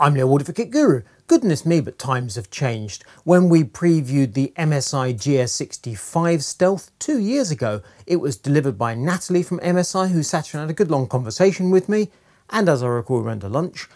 I'm Leo Woodford for KitGuru. Goodness me, but times have changed. When we previewed the MSI GS65 Stealth 2 years ago, it was delivered by Natalie from MSI, who sat and had a good long conversation with me, and as I recall, we went to lunch.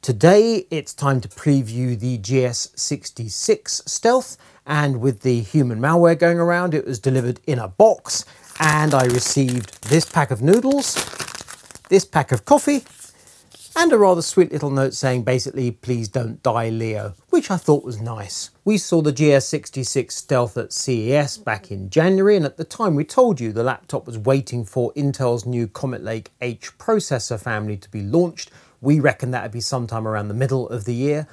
Today, it's time to preview the GS66 Stealth, and with the human malware going around, it was delivered in a box, and I received this pack of noodles, this pack of coffee, and a rather sweet little note saying basically, please don't die, Leo, which I thought was nice. We saw the GS66 Stealth at CES back in January, and at the time we told you the laptop was waiting for Intel's new Comet Lake H processor family to be launched. We reckon that would be sometime around the middle of the year.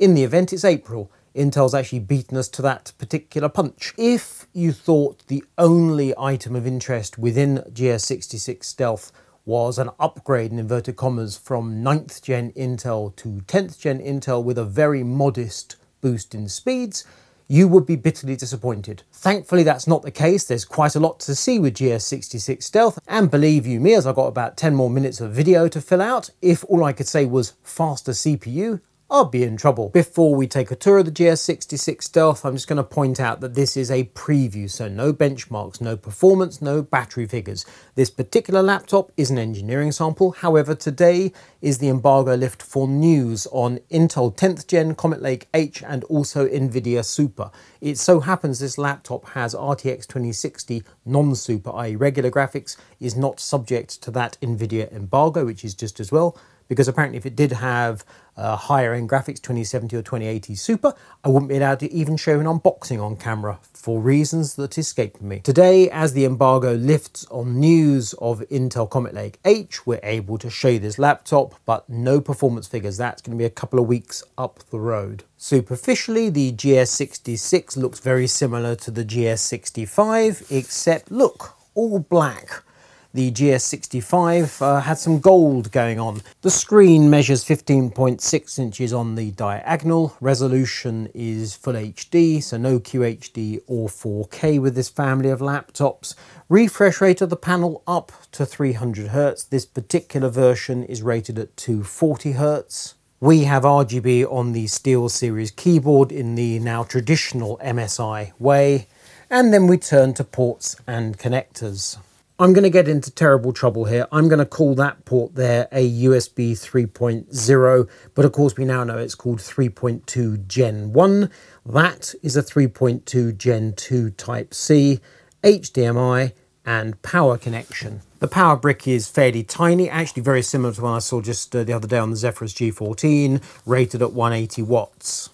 In the event, it's April. Intel's actually beaten us to that particular punch. If you thought the only item of interest within GS66 Stealth was an upgrade, in inverted commas, from 9th gen Intel to 10th gen Intel with a very modest boost in speeds, you would be bitterly disappointed. Thankfully, that's not the case. There's quite a lot to see with GS66 Stealth, and believe you me, as I've got about 10 more minutes of video to fill out, if all I could say was faster CPU, I'll be in trouble. Before we take a tour of the GS66 Stealth, I'm just going to point out that this is a preview, so no benchmarks, no performance, no battery figures. This particular laptop is an engineering sample. However, today is the embargo lift for news on Intel 10th Gen, Comet Lake H, and also NVIDIA Super. It so happens this laptop has RTX 2060 non-Super, i.e. regular graphics, is not subject to that NVIDIA embargo, which is just as well, because apparently if it did have higher end graphics, 2070 or 2080 Super, I wouldn't be allowed to even show an unboxing on camera for reasons that escaped me. Today, as the embargo lifts on news of Intel Comet Lake H, we're able to show you this laptop, but no performance figures. That's going to be a couple of weeks up the road. Superficially, the GS66 looks very similar to the GS65, except look, all black. The GS65 had some gold going on. The screen measures 15.6 inches on the diagonal. Resolution is full HD, so no QHD or 4K with this family of laptops. Refresh rate of the panel up to 300 Hertz. This particular version is rated at 240 Hertz. We have RGB on the SteelSeries keyboard in the now traditional MSI way. And then we turn to ports and connectors. I'm going to get into terrible trouble here. I'm going to call that port there a USB 3.0, but of course we now know it's called 3.2 Gen 1. That is a 3.2 Gen 2 Type-C, HDMI, and power connection. The power brick is fairly tiny, actually very similar to one I saw just the other day on the Zephyrus G14, rated at 180 watts.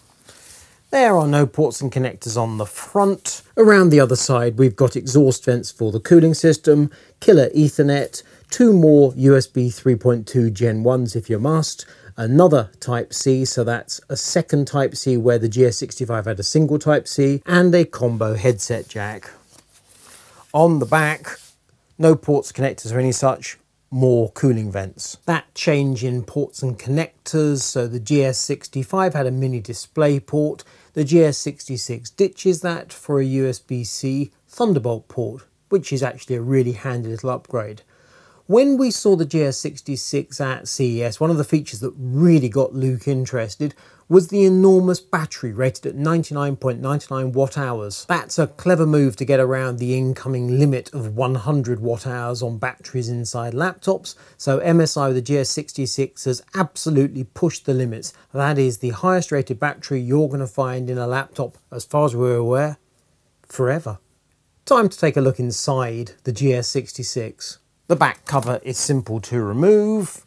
There are no ports and connectors on the front. Around the other side, we've got exhaust vents for the cooling system, killer Ethernet, two more USB 3.2 Gen 1s if you must, another Type-C, so that's a second Type-C where the GS65 had a single Type-C, and a combo headset jack. On the back, no ports, connectors or any such, more cooling vents. That change in ports and connectors, so the GS65 had a mini display port, the GS66 ditches that for a USB-C Thunderbolt port, which is actually a really handy little upgrade. When we saw the GS66 at CES, one of the features that really got Luke interested was the enormous battery rated at 99.99 watt-hours. That's a clever move to get around the incoming limit of 100 watt-hours on batteries inside laptops, so MSI with the GS66 has absolutely pushed the limits. That is the highest rated battery you're going to find in a laptop, as far as we're aware, forever. Time to take a look inside the GS66. The back cover is simple to remove,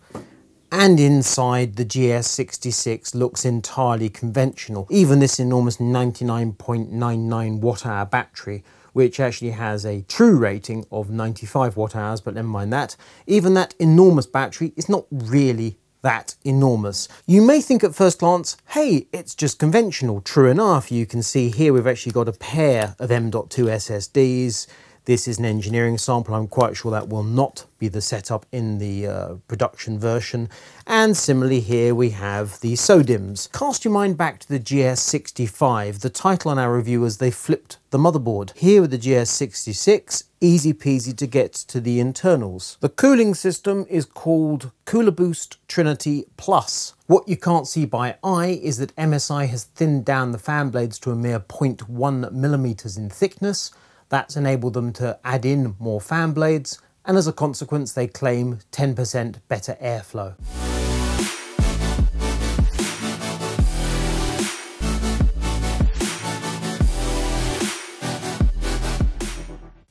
and inside the GS66 looks entirely conventional. Even this enormous 99.99 watt-hour battery, which actually has a true rating of 95 watt-hours, but never mind that. Even that enormous battery is not really that enormous. You may think at first glance, hey, it's just conventional. True enough, you can see here we've actually got a pair of M.2 SSDs. This is an engineering sample. I'm quite sure that will not be the setup in the production version. And similarly here we have the SODIMS. Cast your mind back to the GS65. The title on our review was they flipped the motherboard. Here with the GS66, easy peasy to get to the internals. The cooling system is called Cooler Boost Trinity Plus. What you can't see by eye is that MSI has thinned down the fan blades to a mere 0.1 millimeters in thickness. That's enabled them to add in more fan blades, and as a consequence they claim 10% better airflow.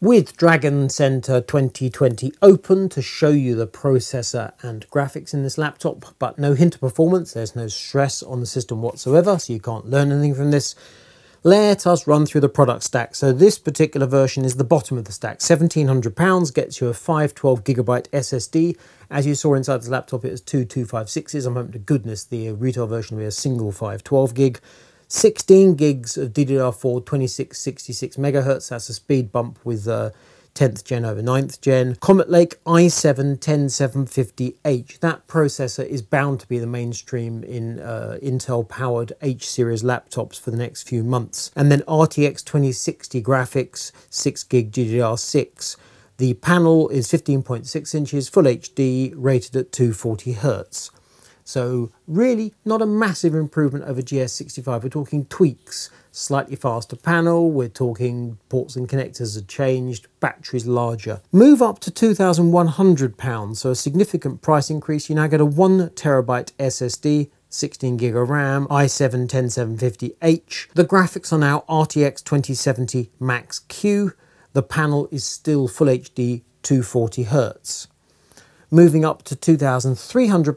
With Dragon Center 2020 open to show you the processor and graphics in this laptop, but no hint of performance, there's no stress on the system whatsoever, so you can't learn anything from this. Let us run through the product stack. So this particular version is the bottom of the stack. £1,700 gets you a 512GB SSD. As you saw inside this laptop, it was two 256s. I'm hoping to goodness the retail version will be a single 512GB. 16 gigs of DDR4 2666MHz. That's a speed bump with 10th gen over 9th gen. Comet Lake i7-10750H. That processor is bound to be the mainstream in Intel-powered H-series laptops for the next few months. And then RTX 2060 graphics, 6GB GDDR6. The panel is 15.6 inches, full HD, rated at 240Hz. So really not a massive improvement over GS65. We're talking tweaks, slightly faster panel, we're talking ports and connectors are changed, batteries larger. Move up to £2,100, so a significant price increase. You now get a 1TB SSD, 16 gig of RAM, i7-10750H. The graphics are now RTX 2070 Max-Q. The panel is still full HD, 240Hz. Moving up to £2,300,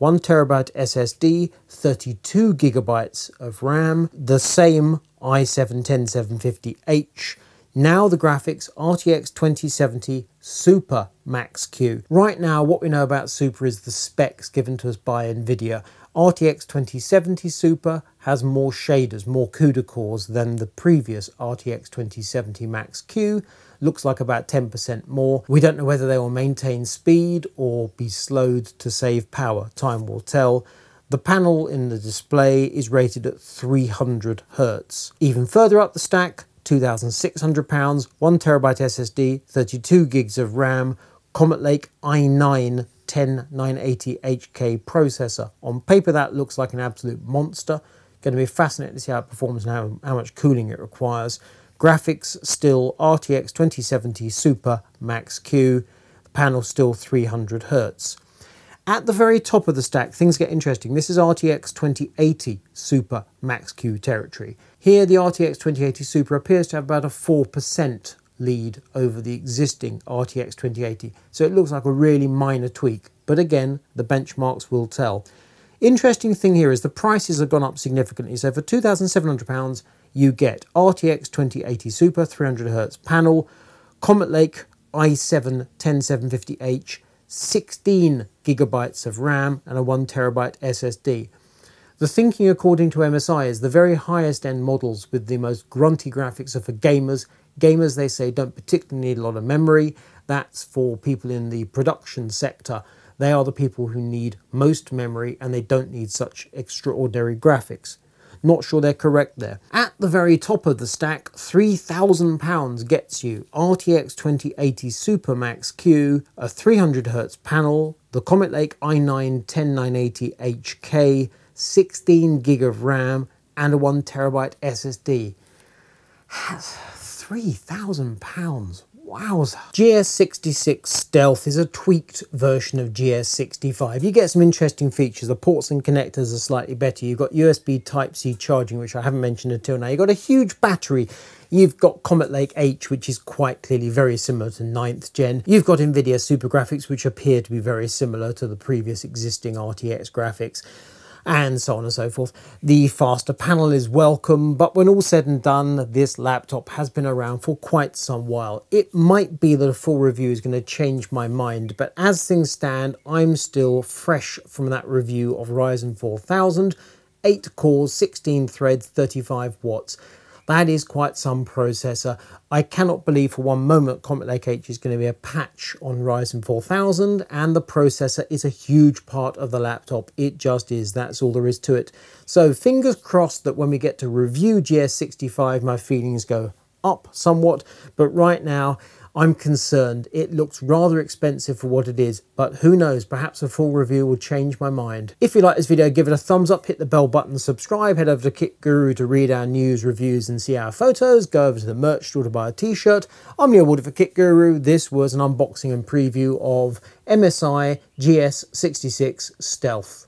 1TB SSD, 32GB of RAM, the same i7-10750H. Now the graphics, RTX 2070 Super Max-Q. Right now, what we know about Super is the specs given to us by NVIDIA. RTX 2070 Super has more shaders, more CUDA cores than the previous RTX 2070 Max-Q. Looks like about 10% more. We don't know whether they will maintain speed or be slowed to save power. Time will tell. The panel in the display is rated at 300Hz. Even further up the stack, £2,600, 1TB SSD, 32 gigs of RAM, Comet Lake i9-10980HK processor. On paper that looks like an absolute monster. Going to be fascinating to see how it performs and how much cooling it requires. Graphics still RTX 2070 Super Max-Q, the panel still 300Hz. At the very top of the stack, things get interesting. This is RTX 2080 Super Max-Q territory. Here, the RTX 2080 Super appears to have about a 4% lead over the existing RTX 2080, so it looks like a really minor tweak, but again, the benchmarks will tell. Interesting thing here is the prices have gone up significantly, so for £2,700, you get RTX 2080 Super 300Hz panel, Comet Lake i7-10750H, 16GB of RAM and a 1TB SSD. The thinking according to MSI is the very highest end models with the most grunty graphics are for gamers. Gamers, they say, don't particularly need a lot of memory. That's for people in the production sector. They are the people who need most memory and they don't need such extraordinary graphics. Not sure they're correct there. At the very top of the stack, £3,000 gets you RTX 2080 Super Max-Q, a 300Hz panel, the Comet Lake i9-10980HK, 16 gig of RAM, and a 1TB SSD. £3,000. Wowza. GS66 Stealth is a tweaked version of GS65. You get some interesting features. The ports and connectors are slightly better. You've got USB Type-C charging, which I haven't mentioned until now. You've got a huge battery. You've got Comet Lake H, which is quite clearly very similar to 9th gen. You've got NVIDIA Super Graphics, which appear to be very similar to the previous existing RTX graphics, and so on and so forth. The faster panel is welcome, but when all said and done, this laptop has been around for quite some while. It might be that a full review is going to change my mind, but as things stand, I'm still fresh from that review of Ryzen 4000, 8 cores, 16 threads, 35 watts. That is quite some processor. I cannot believe for one moment Comet Lake H is going to be a patch on Ryzen 4000, and the processor is a huge part of the laptop. It just is. That's all there is to it. So fingers crossed that when we get to review GS65, my feelings go up somewhat, but right now I'm concerned. It looks rather expensive for what it is, but who knows, perhaps a full review will change my mind. If you like this video, give it a thumbs up, hit the bell button, subscribe, head over to KitGuru to read our news, reviews and see our photos, go over to the merch store to buy a t-shirt. I'm Leo Woodford for KitGuru. This was an unboxing and preview of MSI GS66 Stealth.